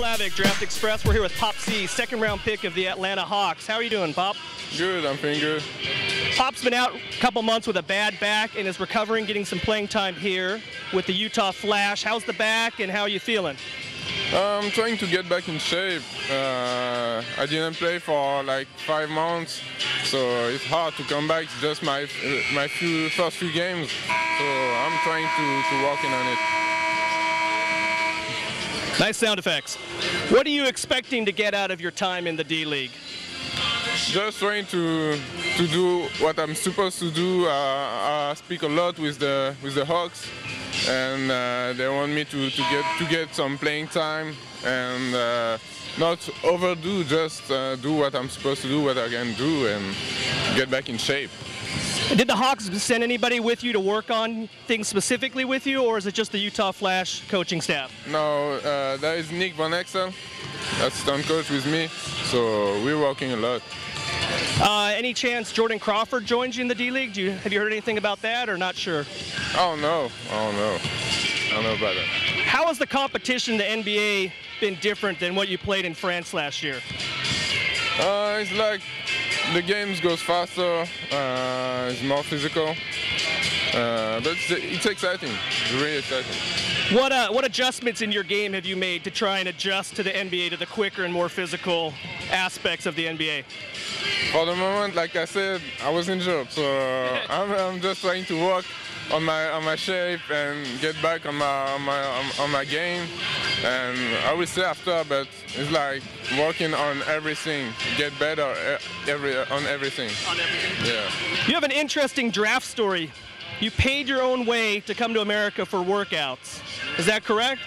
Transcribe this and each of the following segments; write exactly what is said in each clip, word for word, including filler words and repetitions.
Plavik, DraftExpress. We're here with Pape Sy, second round pick of the Atlanta Hawks. How are you doing, Pop? Good, I'm feeling good. Pop's been out a couple months with a bad back and is recovering, getting some playing time here with the Utah Flash. How's the back and how are you feeling? I'm trying to get back in shape. Uh, I didn't play for like five months, so it's hard to come back. It's just my my few, first few games, so I'm trying to, to work in on it. Nice sound effects. What are you expecting to get out of your time in the D League? Just trying to to do what I'm supposed to do. Uh, I speak a lot with the with the Hawks, and uh, they want me to, to get to get some playing time and uh, not overdo. Just uh, do what I'm supposed to do, what I can do, and get back in shape. Did the Hawks send anybody with you to work on things specifically with you, or is it just the Utah Flash coaching staff? No, uh, that is Nick Van Exel, assistant coach with me, so we're working a lot. Uh, any chance Jordan Crawford joins you in the D League? Do you, have you heard anything about that, or not sure? Oh, no. Oh, no. I don't know about that. How has the competition in the N B A been different than what you played in France last year? Uh, it's like... The games goes faster, uh, it's more physical, uh, but it's, it's exciting, it's really exciting. What, uh, what adjustments in your game have you made to try and adjust to the N B A, to the quicker and more physical aspects of the N B A? For the moment, like I said, I was injured, so I'm, I'm just trying to work on my on my shape and get back on my on my on, on my game. And I will say after, but it's like working on everything, get better every on everything. On everything. Yeah. You have an interesting draft story. You paid your own way to come to America for workouts. Is that correct?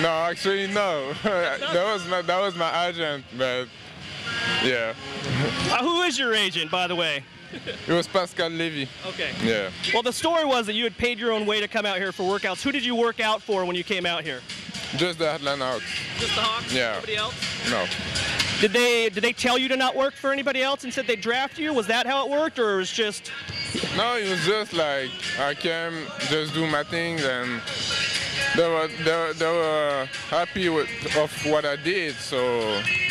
No, actually no. that was my, that was my agent, but yeah. Uh, who is your agent, by the way? It was Pascal Levy. Okay. Yeah. Well, the story was that you had paid your own way to come out here for workouts. Who did you work out for when you came out here? Just the Atlanta Hawks. Just the Hawks? Yeah. Nobody else? No. Did they did they tell you to not work for anybody else and said they'd draft you? Was that how it worked, or it was just? No, it was just like I came, just do my things, and they were they were, they were happy with of what I did, so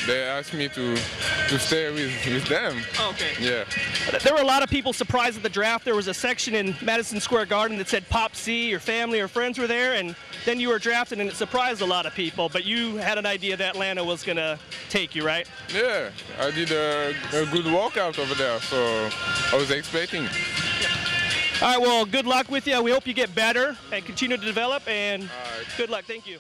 they asked me to to stay with with them. Oh, okay. Yeah. There were a lot of people surprised at the draft. There was a section in Madison Square Garden that said Pape Sy, your family or friends were there, and then you were drafted, and it surprised a lot of people. But you had an idea that Atlanta was going to take you, right? Yeah, I did a, a good workout over there, so I was expecting. All right, well, good luck with you. We hope you get better and continue to develop, and right. Good luck. Thank you.